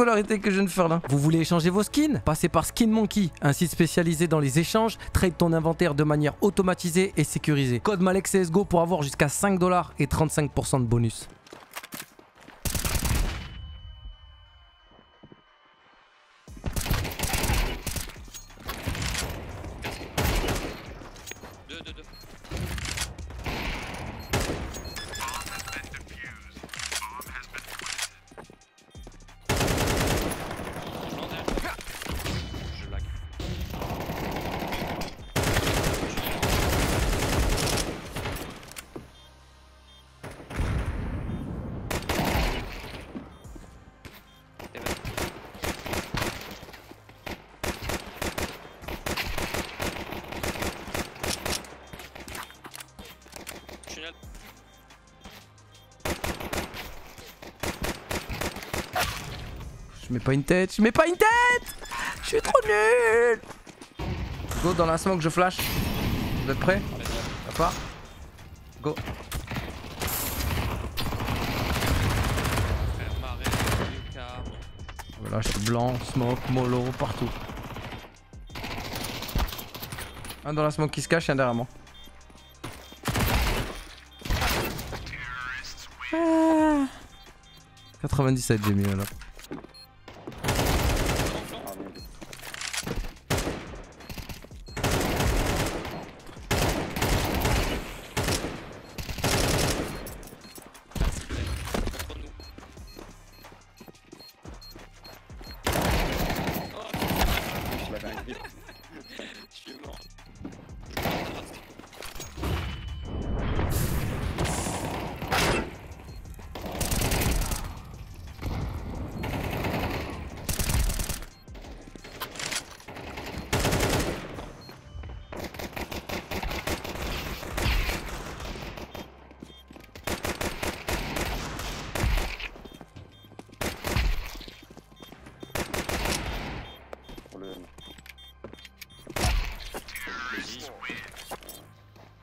scolarité que je viens de faire là. Vous voulez échanger vos skins? Passez par SkinMonkey, un site spécialisé dans les échanges. Trade ton inventaire de manière automatisée et sécurisée. Code MalekCSGO pour avoir jusqu'à 5 $ et 35% de bonus. Je mets pas une tête, je mets pas une tête. Je suis trop nul. Go dans la smoke, je flash. Vous êtes prêts? À part. Go. Voilà, je suis blanc, smoke, mollo, partout. Un dans la smoke qui se cache et un derrière moi. Ah. 97 j'ai mis là.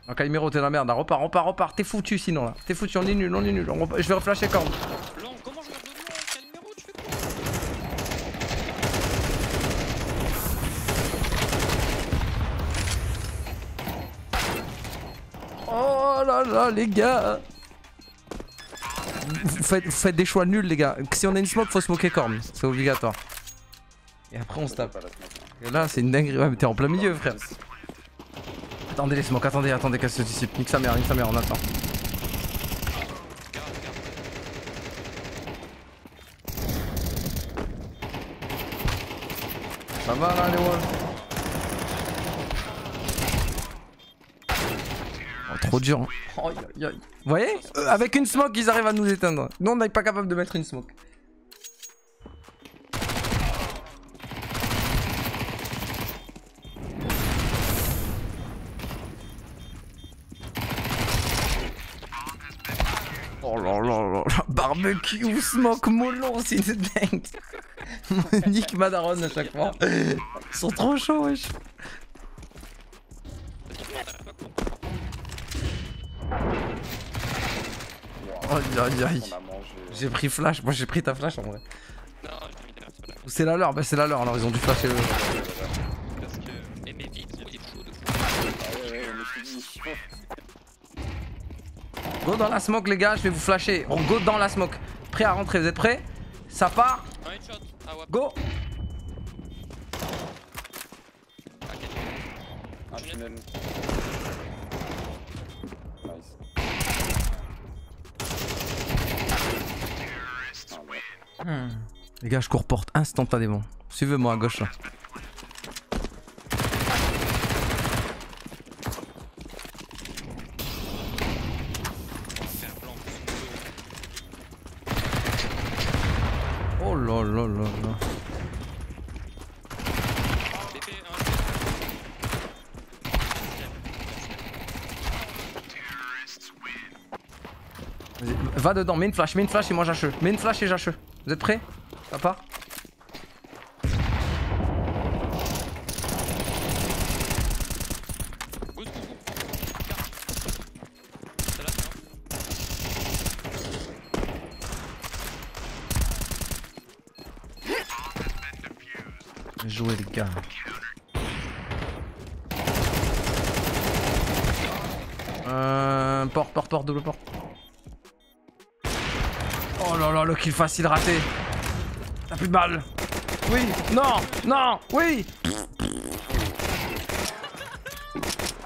Ok, Calimero, t'es dans la merde là, repars, t'es foutu sinon là, t'es foutu, on est nul, je vais reflasher corne. Blanc, comment je me donne blanc, Calimero, tu fais quoi? Oh là là les gars, vous faites des choix nuls les gars, si on a une smoke faut smoker corne, c'est obligatoire. Et après on se tape. Et là c'est une dinguerie, ouais mais t'es en plein milieu frère. Attendez les smokes, attendez qu'elle se dissipe, nique sa mère, on attend. Ça va là les walls. Oh, trop dur hein. Oh, Vous voyez, avec une smoke ils arrivent à nous éteindre. Nous on n'est pas capable de mettre une smoke. Oh là là là là, barbecue, smoke, mollo, c'est une dingue. Monique, Madaron à chaque fois. Ils sont trop chauds, wesh. Oh, j'ai pris flash, moi j'ai pris ta flash en vrai. C'est la leur, bah c'est la leur, alors ils ont dû flasher eux. Parce que, aimez vite, il est chaud de fou. Go dans la smoke les gars, je vais vous flasher. On go dans la smoke. Prêt à rentrer, vous êtes prêts? Ça part. Go. Les gars, je cours porte instantanément. Suivez-moi à gauche là. Oh là là. Va dedans, mets une flash et moi j'acheux. Vous êtes prêts? Ça part. joué les gars. Port, double port. Oh là là, le kill facile raté. T'as plus de balles. Oui, non, non, oui.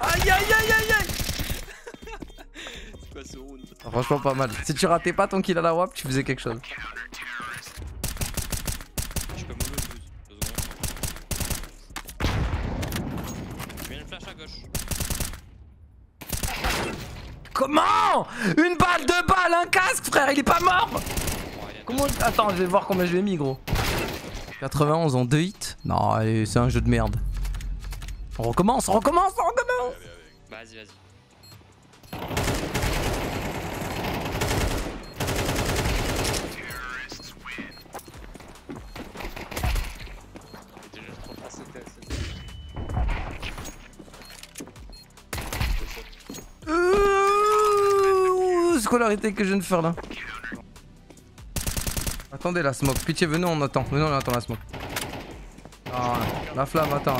Aïe aïe aïe aïe aïe. C'est quoi ce round? Franchement pas mal. Si tu ratais pas ton kill à la WAP, tu faisais quelque chose. Comment? Une balle, deux balles, un casque frère, il est pas mort. Comment? Attends, je vais voir combien je l'ai mis gros. 91 en 2 hits. Non, c'est un jeu de merde. On recommence, on recommence, on recommence. Vas-y, scolarité que je viens de faire là. Attendez la smoke, pitié venez on attend la smoke. Ah, la flamme, attends.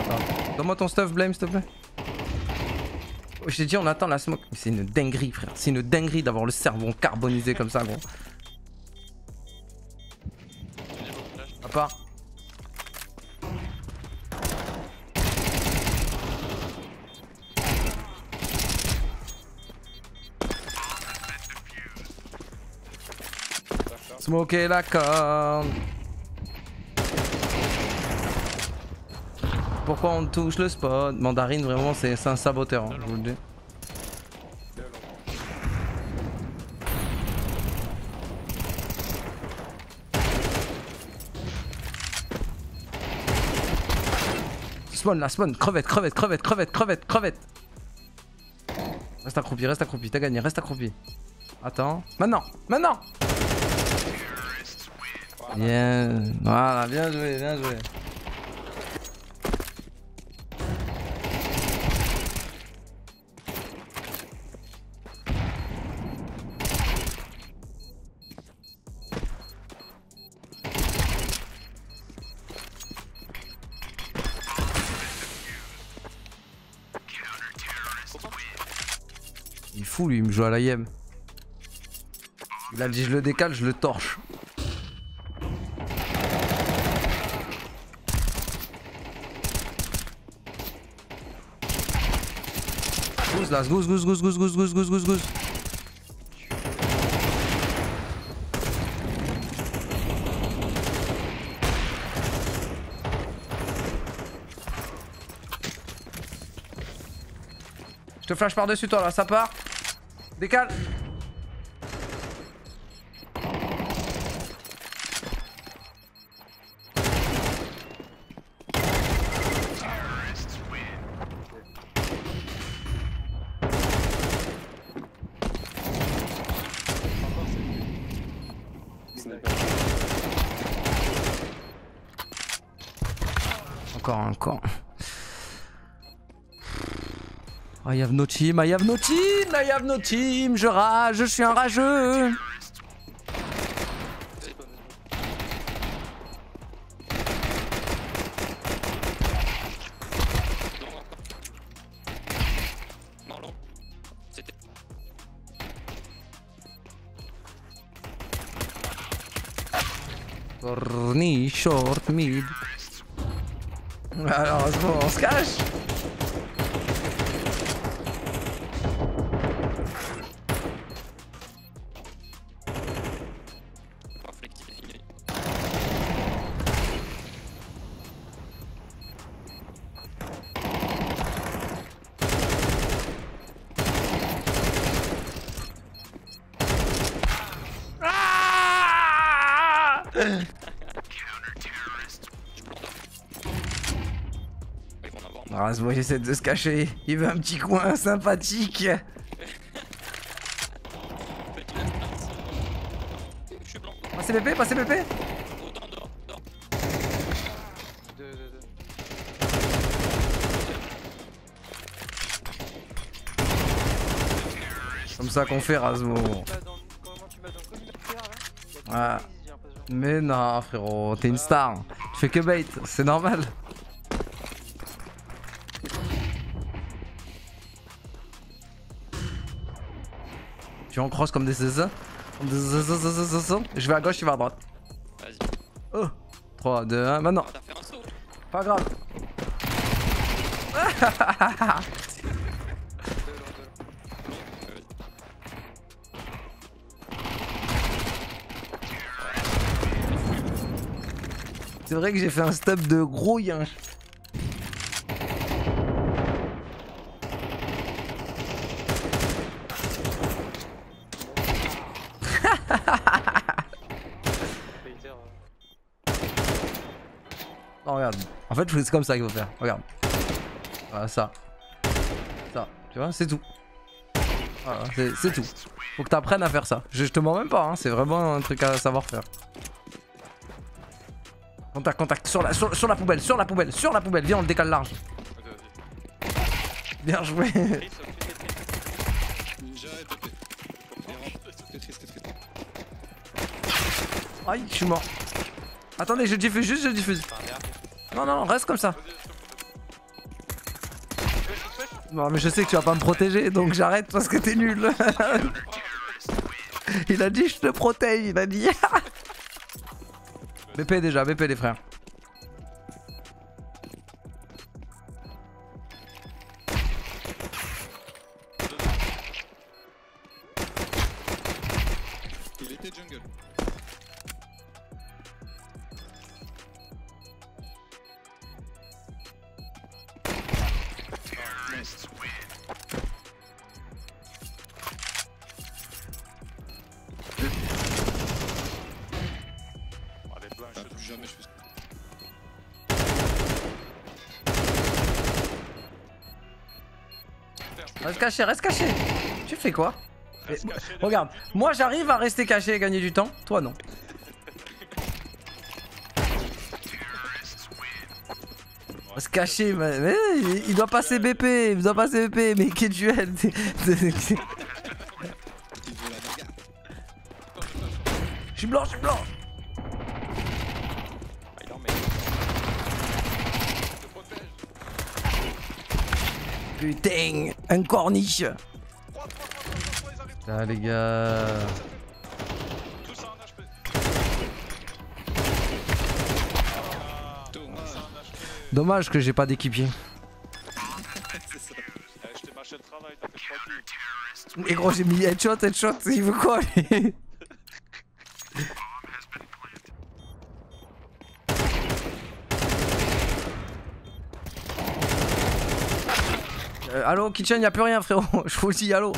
Donne-moi ton stuff Blame s'il te plaît. Oh, je t'ai dit on attend la smoke. C'est une dinguerie frère, c'est une dinguerie d'avoir le cerveau carbonisé comme ça gros. À part. Smoker la corne. Pourquoi on touche le spot? Mandarine vraiment c'est un saboteur, hein, je vous le dis. Spawn là, spawn, crevette. Reste accroupi, t'as gagné, reste accroupi. Attends, maintenant. Bien, voilà, bien joué. Il est fou lui, il me joue à la yem. Il a dit je le décale, je le torche. Goose. Je te flash par dessus toi là, ça part. Décale. Encore. I have no team, je rage, je suis un rageux. Corny, short, mid. Alors c'est bon, on se cache. Ah moi j'essaie de se cacher, il veut un petit coin sympathique. Passez BP. Comme ça qu'on fait Razmo. Ah. Mais non frérot, t'es une star, tu fais que bait, c'est normal. Tu en cross comme des zazas. Je vais à gauche, tu vas à droite. Vas-y. Oh, 3, 2, 1, maintenant. T'as fait un saut. Pas grave. C'est vrai que j'ai fait un stop de gros yin. Non, regarde. En fait, c'est comme ça qu'il faut faire. Regarde. Voilà, ça. Ça. Tu vois, c'est tout. Voilà, c'est tout. Faut que t'apprennes à faire ça. Je te mens même pas, hein. C'est vraiment un truc à savoir faire. Contact, contact, sur la poubelle, sur la poubelle, viens on le décale large. Bien joué. Aïe, je suis mort. Attendez, je diffuse, juste je diffuse. Non, non, reste comme ça. Non mais je sais que tu vas pas me protéger, donc j'arrête parce que t'es nul. Il a dit je te protège, il a dit. BP déjà, BP les frères. Il était jungle. Reste caché, reste caché. Tu fais quoi? Regarde, moi j'arrive à rester caché et gagner du temps, toi non. Se cacher, mais il doit passer BP, il doit passer BP, mais quel duel. Je suis blanc, je suis blanc. Putain, un corniche. Putain les gars. Dommage que j'ai pas d'équipier. Et gros j'ai mis headshot, il veut quoi lui? Allo kitchen, y'a plus rien frérot, je vous dis allo.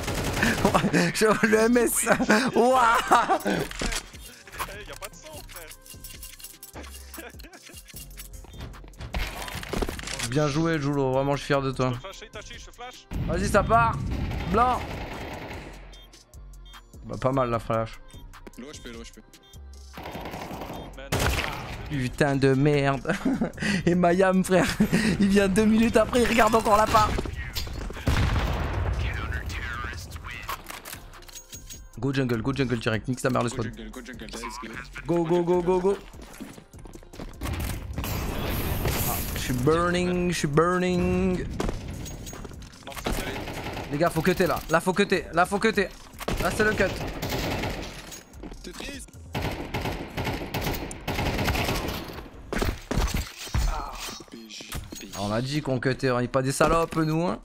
Le MS. Wouah. Y'a pas de sang frère. Bien joué Julo, vraiment je suis fier de toi. Vas-y ça part. Blanc. Bah pas mal la flash. L'OHP. Putain de merde. Et Mayam frère, il vient 2 minutes après, il regarde encore la part. Go jungle direct, nique sa mère le spawn. Go. Je suis burning. Les gars, faut que t'es là. Là, faut que t'es. Là, c'est le cut. T'es triste. On a dit qu'on cutait, on n'est pas des salopes, nous. Hein.